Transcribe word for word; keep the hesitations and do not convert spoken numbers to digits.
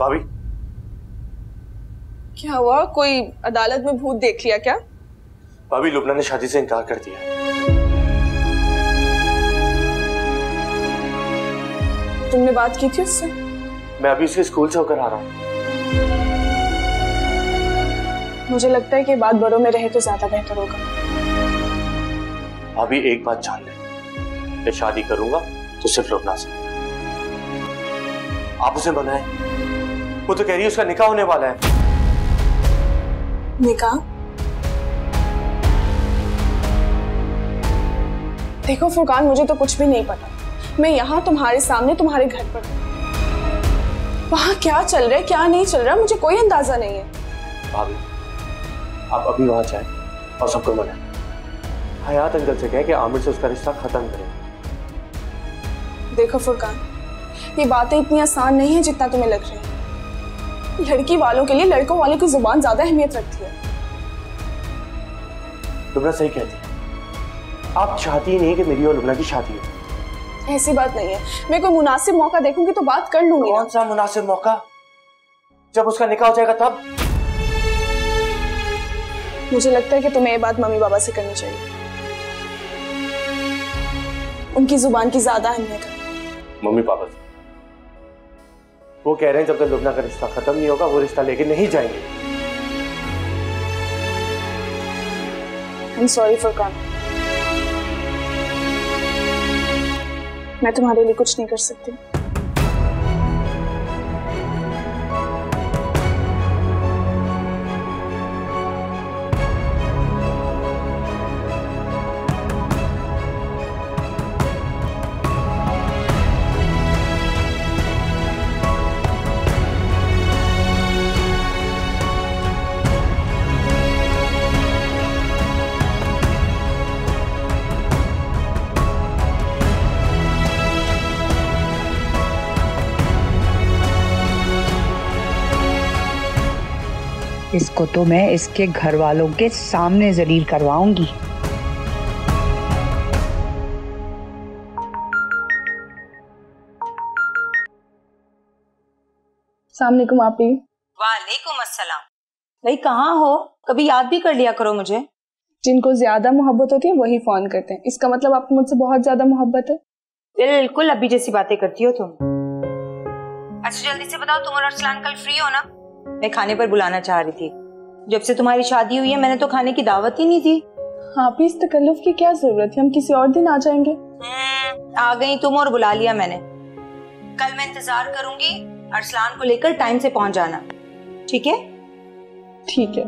भाभी क्या हुआ? कोई अदालत में भूत देख लिया क्या? भाभी लुबना ने शादी से इनकार कर दिया। तुमने बात की थी उससे? मैं अभी उसके स्कूल से होकर आ रहा हूँ। मुझे लगता है कि बात बड़ों में रहे तो ज्यादा बेहतर होगा। भाभी एक बात जान ले, मैं शादी करूंगा तो सिर्फ लुबना से। आप उसे मनाएं। वो तो कह रही है उसका निकाह होने वाला है। निकाह? देखो फुरकान, मुझे तो कुछ भी नहीं पता। मैं यहाँ तुम्हारे सामने तुम्हारे घर पर हूँ, वहाँ क्या चल रहा है क्या नहीं चल रहा मुझे कोई अंदाजा नहीं है। भाभी आप अभी वहाँ जाएं और सबको मनाएं। हयात अंकल से कहें कि आमिर से उसका रिश्ता खत्म करें। देखो फुरकान, ये बातें इतनी आसान नहीं है जितना तुम्हें लग रही है। लड़की वालों के लिए लड़कों वालों की जुबान ज्यादा अहमियत रखती है। लुबना सही कहती है। आप चाहती ही नहीं कि मेरी और लुबना की शादी हो। ऐसी बात नहीं है, मैं कोई मुनासिब मौका देखूंगी तो बात कर लूंगी। कौन सा मुनासिब मौका? जब उसका निकाह हो जाएगा तब। मुझे लगता है कि तुम्हें ये बात मम्मी बाबा से करनी चाहिए। उनकी जुबान की ज्यादा अहमियत है। मम्मी पापा वो कह रहे हैं जब तक लुबना का रिश्ता खत्म नहीं होगा वो रिश्ता लेके नहीं जाएंगे। I'm sorry फुरकान, मैं तुम्हारे लिए कुछ नहीं कर सकती। इसको तो मैं इसके घर वालों के सामने जलील करवाऊंगी। अस्सलामुअलैकुम आपी। वालेकुम अस्सलाम। भाई कहाँ हो? कभी याद भी कर लिया करो मुझे। जिनको ज्यादा मोहब्बत होती है वही फोन करते हैं। इसका मतलब आपको मुझसे बहुत ज्यादा मोहब्बत है। बिल्कुल अभी जैसी बातें करती हो तुम। अच्छा जल्दी से बताओ, तुम और अरसलान कल फ्री हो ना? मैं खाने पर बुलाना चाह रही थी। जब से तुम्हारी शादी हुई है मैंने तो खाने की दावत ही नहीं दी। हाँ इस तकल्लुफ की क्या जरूरत है, हम किसी और दिन आ जाएंगे। आ गई तुम और बुला लिया मैंने। कल मैं इंतजार करूंगी, अरसलान को लेकर टाइम से पहुंच जाना। ठीक है ठीक है।